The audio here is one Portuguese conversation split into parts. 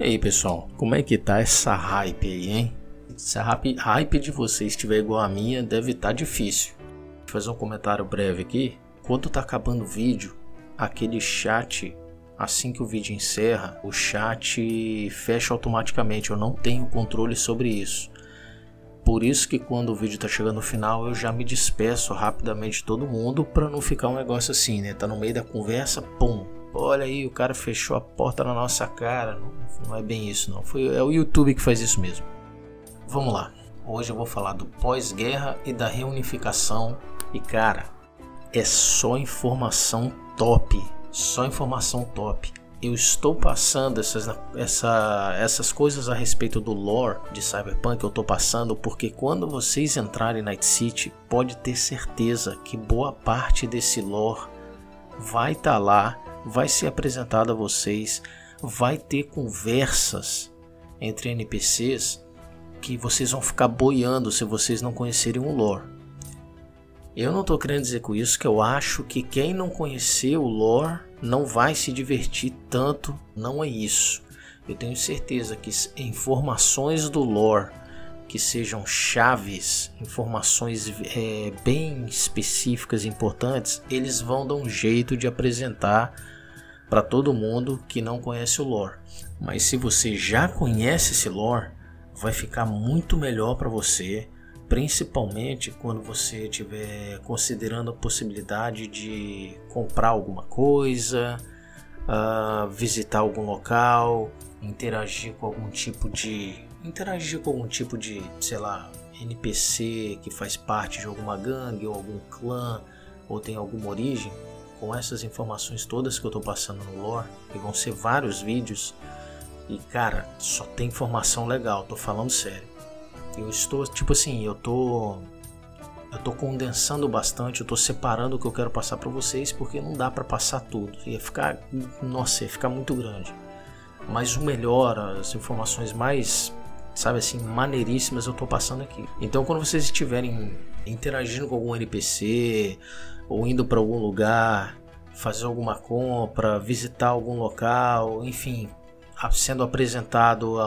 E aí pessoal, como é que tá essa hype aí, hein? Se a hype de vocês estiver igual a minha, deve estar difícil. Vou fazer um comentário breve aqui. Quando tá acabando o vídeo, aquele chat, assim que o vídeo encerra, o chat fecha automaticamente. Eu não tenho controle sobre isso. Por isso que quando o vídeo tá chegando no final, eu já me despeço rapidamente de todo mundo para não ficar um negócio assim, né? Tá no meio da conversa, pum. Olha aí, o cara fechou a porta na nossa cara. Não é bem isso não. É o YouTube que faz isso mesmo. Vamos lá. Hoje eu vou falar do pós-guerra e da reunificação. E cara, é só informação top. Só informação top. Eu estou passando essas coisas a respeito do lore de Cyberpunk. Eu estou passando porque quando vocês entrarem em Night City, pode ter certeza que boa parte desse lore vai estar lá, vai ser apresentado a vocês, vai ter conversas entre NPCs que vocês vão ficar boiando se vocês não conhecerem o lore. Eu não estou querendo dizer com isso que eu acho que quem não conhecer o lore não vai se divertir tanto, não é isso. Eu tenho certeza que informações do lore que sejam chaves, informações bem específicas e importantes, eles vão dar um jeito de apresentar para todo mundo que não conhece o lore. Mas se você já conhece esse lore, vai ficar muito melhor para você. Principalmente quando você estiver considerando a possibilidade de comprar alguma coisa, visitar algum local, interagir com algum tipo de, sei lá, NPC que faz parte de alguma gangue ou algum clã ou tem alguma origem. Com essas informações todas que eu estou passando no lore, que vão ser vários vídeos, e cara, só tem informação legal, tô falando sério. Eu estou, tipo assim, eu tô condensando bastante, eu tô separando o que eu quero passar para vocês, porque não dá para passar tudo, ia ficar muito grande. Mas o melhor, as informações mais, sabe assim, maneiríssimas eu tô passando aqui. Então quando vocês estiverem interagindo com algum NPC, ou indo para algum lugar, fazer alguma compra, visitar algum local, enfim, sendo apresentado a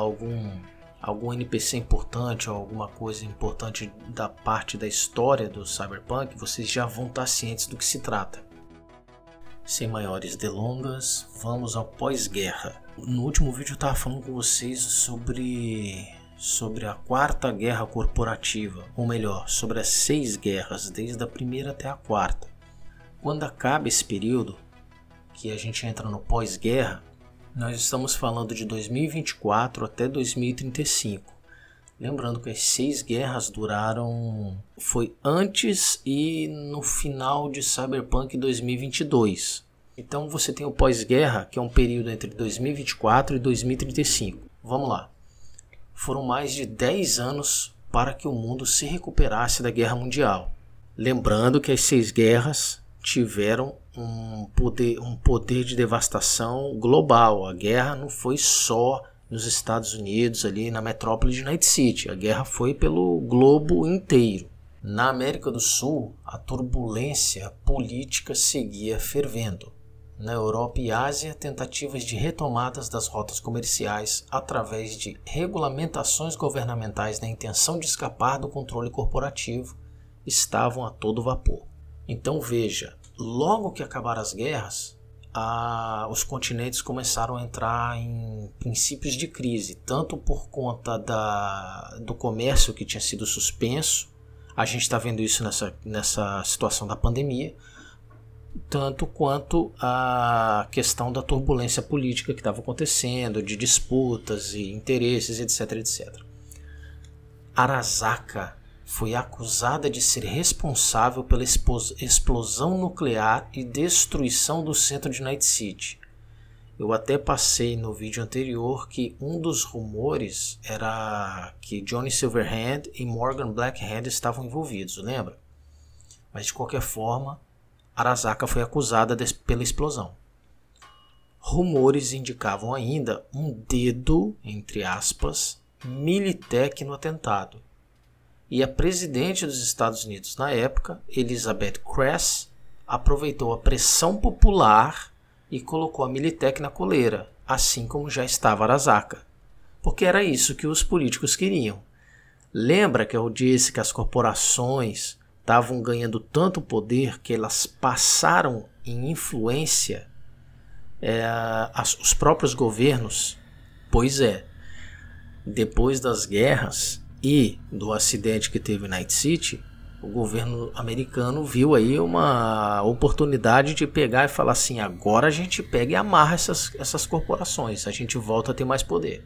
algum NPC importante ou alguma coisa importante da parte da história do Cyberpunk, vocês já vão estar cientes do que se trata. Sem maiores delongas, vamos ao pós-guerra. No último vídeo eu estava falando com vocês sobre a quarta guerra corporativa, ou melhor, sobre as 6 guerras, desde a primeira até a quarta. Quando acaba esse período, que a gente entra no pós-guerra, nós estamos falando de 2024 até 2035. Lembrando que as 6 guerras duraram... Foi antes e no final de Cyberpunk 2022. Então você tem o pós-guerra, que é um período entre 2024 e 2035. Vamos lá. Foram mais de 10 anos para que o mundo se recuperasse da Guerra Mundial. Lembrando que as 6 guerras tiveram um poder de devastação global. A guerra não foi só nos Estados Unidos, ali na metrópole de Night City. A guerra foi pelo globo inteiro. Na América do Sul, a turbulência política seguia fervendo. Na Europa e Ásia, tentativas de retomadas das rotas comerciais através de regulamentações governamentais na intenção de escapar do controle corporativo estavam a todo vapor. Então veja, logo que acabaram as guerras, os continentes começaram a entrar em princípios de crise, tanto por conta do comércio que tinha sido suspenso, a gente está vendo isso nessa situação da pandemia, tanto quanto a questão da turbulência política que estava acontecendo, de disputas e interesses, etc, etc. Arasaka foi acusada de ser responsável pela explosão nuclear e destruição do centro de Night City. Eu até passei no vídeo anterior que um dos rumores era que Johnny Silverhand e Morgan Blackhand estavam envolvidos, lembra? Mas de qualquer forma, Arasaka foi acusada pela explosão. Rumores indicavam ainda um dedo, entre aspas, Militech no atentado. E a presidente dos Estados Unidos na época, Elizabeth Kress, aproveitou a pressão popular e colocou a Militech na coleira, assim como já estava Arasaka, porque era isso que os políticos queriam. Lembra que eu disse que as corporações estavam ganhando tanto poder que elas passaram em influência os próprios governos? Pois é, depois das guerras e do acidente que teve em Night City, o governo americano viu aí uma oportunidade de pegar e falar assim: agora a gente pega e amarra essas corporações, a gente volta a ter mais poder.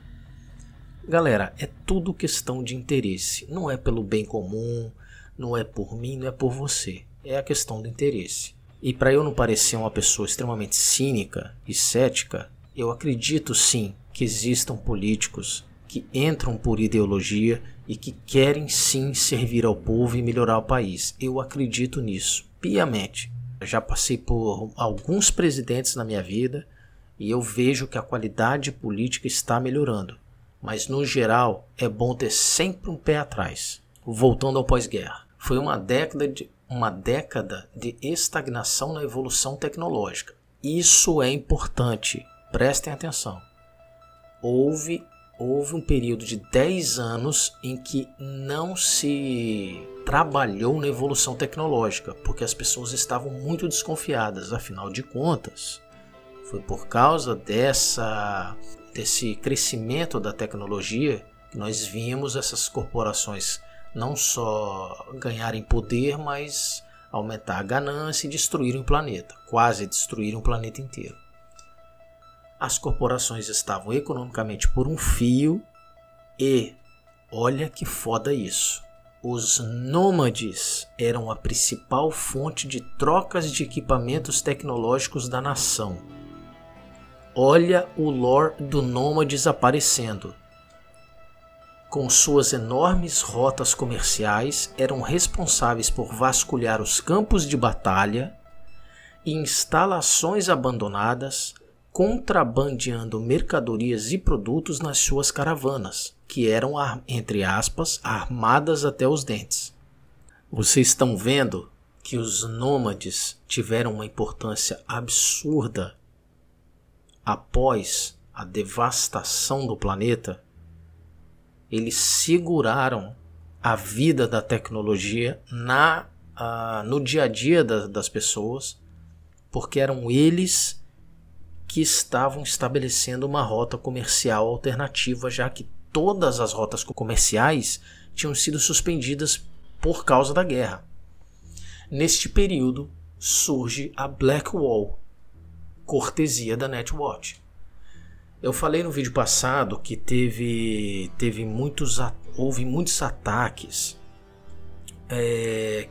Galera, é tudo questão de interesse, não é pelo bem comum, não é por mim, não é por você, é a questão do interesse. E para eu não parecer uma pessoa extremamente cínica e cética, eu acredito sim que existam políticos que entram por ideologia e que querem sim servir ao povo e melhorar o país. Eu acredito nisso, piamente. Eu já passei por alguns presidentes na minha vida e eu vejo que a qualidade política está melhorando. Mas no geral é bom ter sempre um pé atrás. Voltando ao pós-guerra. Foi uma década de estagnação na evolução tecnológica. Isso é importante, prestem atenção. Houve um período de 10 anos em que não se trabalhou na evolução tecnológica, porque as pessoas estavam muito desconfiadas. Afinal de contas, foi por causa desse crescimento da tecnologia que nós vimos essas corporações não só ganharem poder, mas aumentar a ganância e destruírem o planeta, quase destruírem o planeta inteiro. As corporações estavam economicamente por um fio e, olha que foda isso, os nômades eram a principal fonte de trocas de equipamentos tecnológicos da nação. Olha o lore do nômades aparecendo. Com suas enormes rotas comerciais, eram responsáveis por vasculhar os campos de batalha e instalações abandonadas, contrabandeando mercadorias e produtos nas suas caravanas, que eram, entre aspas, armadas até os dentes. Vocês estão vendo que os nômades tiveram uma importância absurda após a devastação do planeta? Eles seguraram a vida da tecnologia no dia a dia das pessoas, porque eram eles que estavam estabelecendo uma rota comercial alternativa, já que todas as rotas comerciais tinham sido suspendidas por causa da guerra. Neste período surge a Blackwall, cortesia da Netwatch. Eu falei no vídeo passado que houve muitos ataques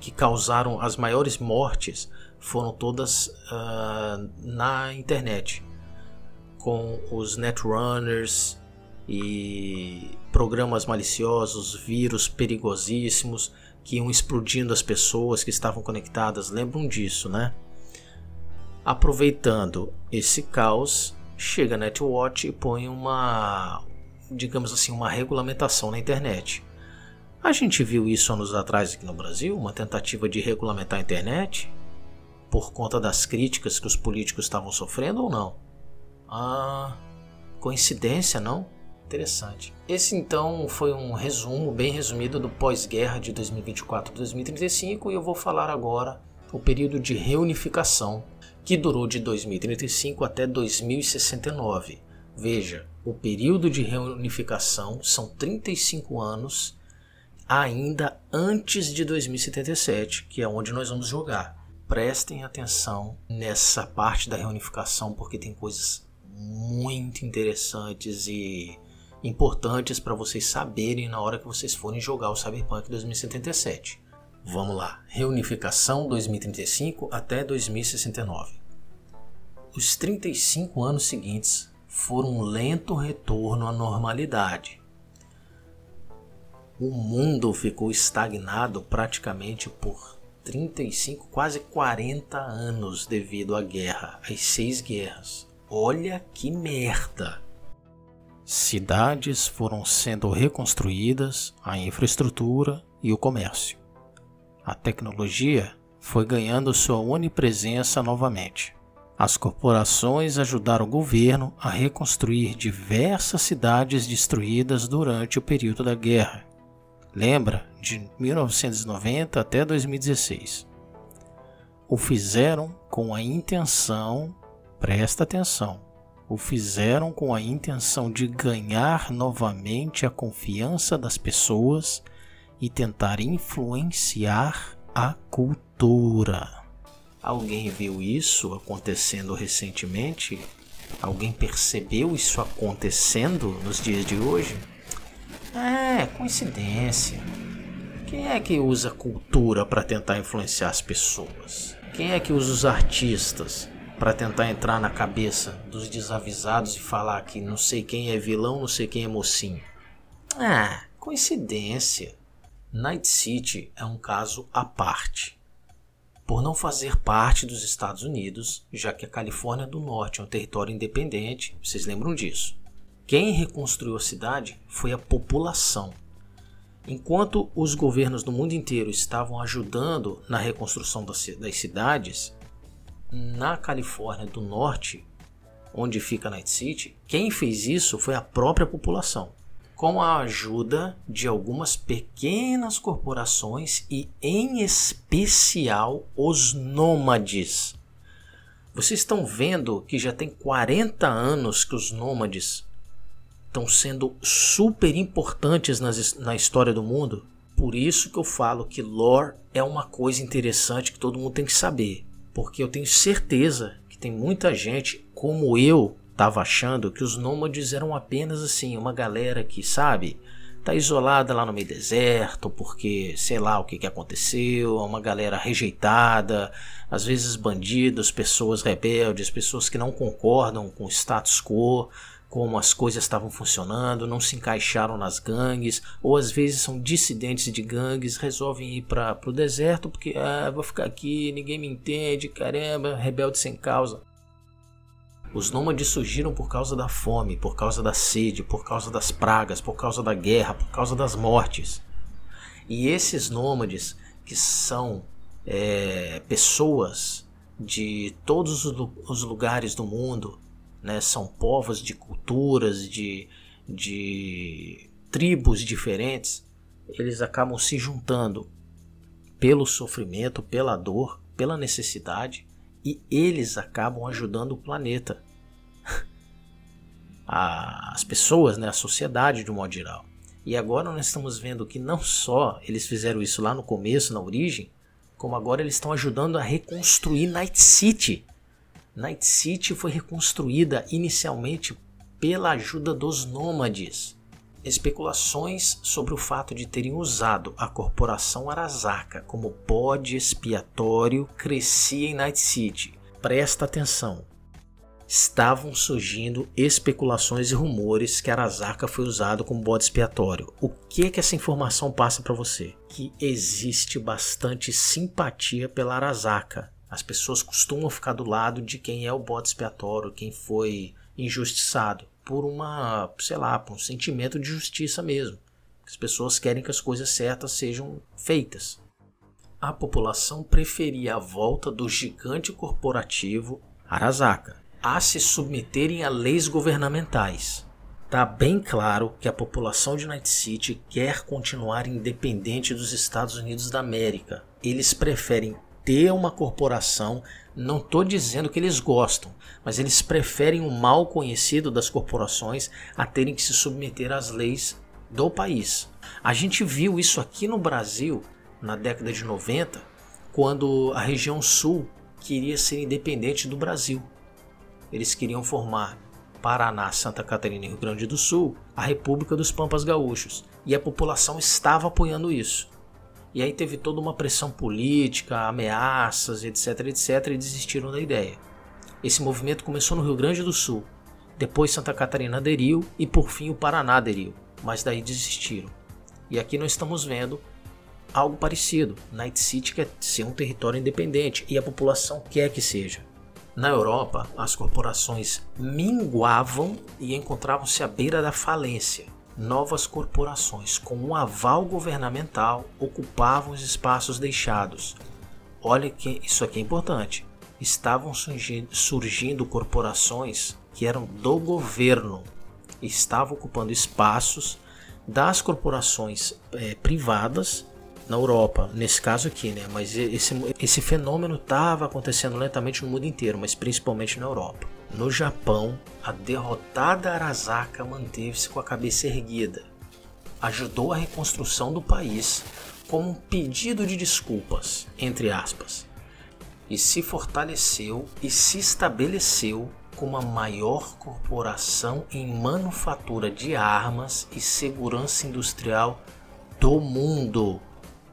que causaram as maiores mortes. Foram todas na internet, com os netrunners e programas maliciosos, vírus perigosíssimos que iam explodindo as pessoas que estavam conectadas. Lembram disso, né? Aproveitando esse caos, chega a Netwatch e põe uma, digamos assim, uma regulamentação na internet. A gente viu isso anos atrás aqui no Brasil, uma tentativa de regulamentar a internet por conta das críticas que os políticos estavam sofrendo, ou não? Ah, coincidência, não? Interessante. Esse então foi um resumo, bem resumido, do pós-guerra de 2024 a 2035, e eu vou falar agora o período de reunificação, que durou de 2035 até 2069. Veja, o período de reunificação são 35 anos ainda antes de 2077, que é onde nós vamos jogar. Prestem atenção nessa parte da reunificação, porque tem coisas muito interessantes e importantes para vocês saberem na hora que vocês forem jogar o Cyberpunk 2077. Vamos lá, reunificação 2035 até 2069. Os 35 anos seguintes foram um lento retorno à normalidade. O mundo ficou estagnado praticamente por 35, quase 40 anos devido à guerra, às 6 guerras. Olha que merda! Cidades foram sendo reconstruídas, a infraestrutura e o comércio. A tecnologia foi ganhando sua onipresença novamente. As corporações ajudaram o governo a reconstruir diversas cidades destruídas durante o período da guerra. Lembra, de 1990 até 2016. O fizeram com a intenção, presta atenção, o fizeram com a intenção de ganhar novamente a confiança das pessoas e tentar influenciar a cultura. Alguém viu isso acontecendo recentemente? Alguém percebeu isso acontecendo nos dias de hoje? É coincidência. Quem é que usa cultura para tentar influenciar as pessoas? Quem é que usa os artistas para tentar entrar na cabeça dos desavisados e falar que não sei quem é vilão, não sei quem é mocinho? Ah, coincidência. Night City é um caso à parte. Por não fazer parte dos Estados Unidos, já que a Califórnia do Norte é um território independente, vocês lembram disso? Quem reconstruiu a cidade foi a população. Enquanto os governos do mundo inteiro estavam ajudando na reconstrução das cidades, na Califórnia do Norte, onde fica Night City, quem fez isso foi a própria população, com a ajuda de algumas pequenas corporações e, em especial, os nômades. Vocês estão vendo que já tem 40 anos que os nômades estão sendo super importantes na história do mundo. Por isso que eu falo que lore é uma coisa interessante que todo mundo tem que saber, porque eu tenho certeza que tem muita gente, como eu, estava achando que os nômades eram apenas assim, uma galera que, sabe, tá isolada lá no meio deserto, porque sei lá o que aconteceu, uma galera rejeitada, às vezes bandidos, pessoas rebeldes, pessoas que não concordam com o status quo, como as coisas estavam funcionando, não se encaixaram nas gangues, ou às vezes são dissidentes de gangues, resolvem ir para o deserto porque, vou ficar aqui, ninguém me entende, caramba, rebelde sem causa. Os nômades surgiram por causa da fome, por causa da sede, por causa das pragas, por causa da guerra, por causa das mortes. E esses nômades, que são pessoas de todos os lugares do mundo, né, são povos de culturas, de tribos diferentes, eles acabam se juntando pelo sofrimento, pela dor, pela necessidade, e eles acabam ajudando o planeta, as pessoas, né, a sociedade de um modo geral. E agora nós estamos vendo que não só eles fizeram isso lá no começo, na origem, como agora eles estão ajudando a reconstruir Night City. Night City foi reconstruída inicialmente pela ajuda dos nômades. Especulações sobre o fato de terem usado a corporação Arasaka como bode expiatório crescia em Night City. Presta atenção. Estavam surgindo especulações e rumores que Arasaka foi usado como bode expiatório. O que essa informação passa para você? Que existe bastante simpatia pela Arasaka. As pessoas costumam ficar do lado de quem é o bode expiatório, quem foi injustiçado, por uma, sei lá, por um sentimento de justiça mesmo. As pessoas querem que as coisas certas sejam feitas. A população preferia a volta do gigante corporativo Arasaka a se submeterem a leis governamentais. Tá bem claro que a população de Night City quer continuar independente dos Estados Unidos da América. Eles preferem ter uma corporação, não estou dizendo que eles gostam, mas eles preferem o mal conhecido das corporações a terem que se submeter às leis do país. A gente viu isso aqui no Brasil na década de 90, quando a região sul queria ser independente do Brasil. Eles queriam formar Paraná, Santa Catarina e Rio Grande do Sul, a República dos Pampas Gaúchos, e a população estava apoiando isso. E aí teve toda uma pressão política, ameaças, etc, etc, e desistiram da ideia. Esse movimento começou no Rio Grande do Sul, depois Santa Catarina aderiu e por fim o Paraná aderiu, mas daí desistiram. E aqui nós estamos vendo algo parecido. Night City quer ser um território independente e a população quer que seja. Na Europa, as corporações minguavam e encontravam-se à beira da falência. Novas corporações com um aval governamental ocupavam os espaços deixados. Olha que isso aqui é importante. estavam surgindo corporações que eram do governo, estavam ocupando espaços das corporações privadas na Europa, nesse caso aqui, né? Mas esse fenômeno estava acontecendo lentamente no mundo inteiro, mas principalmente na Europa. No Japão, a derrotada Arasaka manteve-se com a cabeça erguida, ajudou a reconstrução do país como um pedido de desculpas, entre aspas, e se fortaleceu e se estabeleceu como a maior corporação em manufatura de armas e segurança industrial do mundo.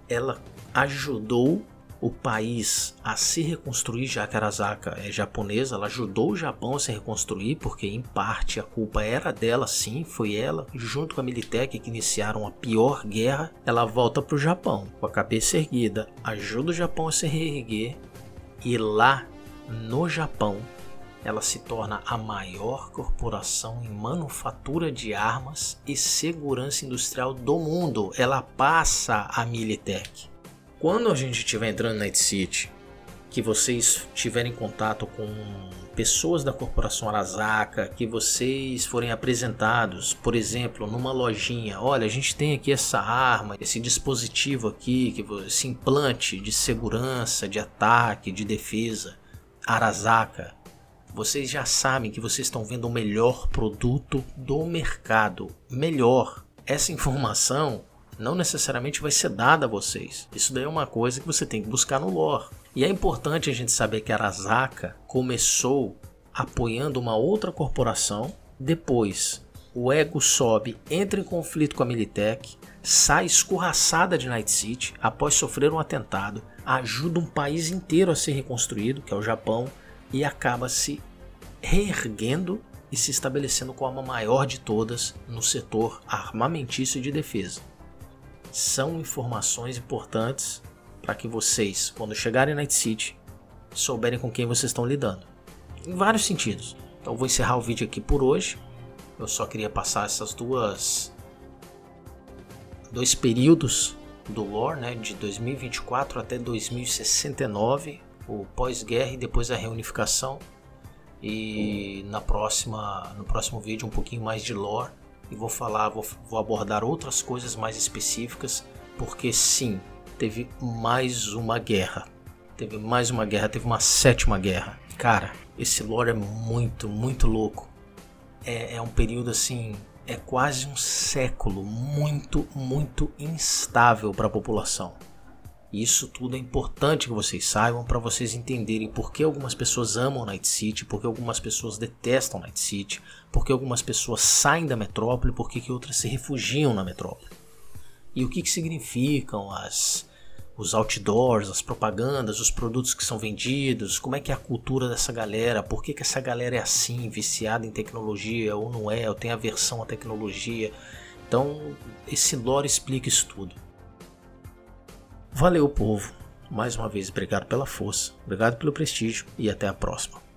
Ela ajudou o país a se reconstruir, já que Arasaka é japonesa, ela ajudou o Japão a se reconstruir, porque em parte a culpa era dela, sim, foi ela, junto com a Militech, que iniciaram a pior guerra. Ela volta para o Japão, com a cabeça erguida, ajuda o Japão a se reerguer, e lá no Japão ela se torna a maior corporação em manufatura de armas e segurança industrial do mundo. Ela passa a Militech. Quando a gente estiver entrando na Night City, que vocês tiverem contato com pessoas da corporação Arasaka, que vocês forem apresentados, por exemplo, numa lojinha, olha, a gente tem aqui essa arma, esse dispositivo aqui, esse implante de segurança, de ataque, de defesa, Arasaka. Vocês já sabem que vocês estão vendo o melhor produto do mercado, melhor. Essa informação não necessariamente vai ser dada a vocês. Isso daí é uma coisa que você tem que buscar no lore. E é importante a gente saber que a Arasaka começou apoiando uma outra corporação, depois o ego sobe, entra em conflito com a Militech, sai escorraçada de Night City após sofrer um atentado, ajuda um país inteiro a ser reconstruído, que é o Japão, e acaba se reerguendo e se estabelecendo como a maior de todas no setor armamentício e de defesa. São informações importantes para que vocês, quando chegarem na Night City, souberem com quem vocês estão lidando, em vários sentidos. Então eu vou encerrar o vídeo aqui por hoje. Eu só queria passar essas dois períodos do lore, né, de 2024 até 2069, o pós-guerra e depois a reunificação, e no próximo vídeo um pouquinho mais de lore, e vou abordar outras coisas mais específicas, porque sim, teve mais uma guerra, teve uma 7ª guerra. Cara, esse lore é muito louco, é um período assim, é quase um século muito instável para a população. Isso tudo é importante que vocês saibam, para vocês entenderem por que algumas pessoas amam Night City, por que algumas pessoas detestam Night City, por que algumas pessoas saem da metrópole, por que outras se refugiam na metrópole. E o que significam os outdoors, as propagandas, os produtos que são vendidos, como é que é a cultura dessa galera, por que essa galera é assim, viciada em tecnologia ou não é, ou tem aversão à tecnologia. Então esse lore explica isso tudo. Valeu, povo, mais uma vez obrigado pela força, obrigado pelo prestígio e até a próxima.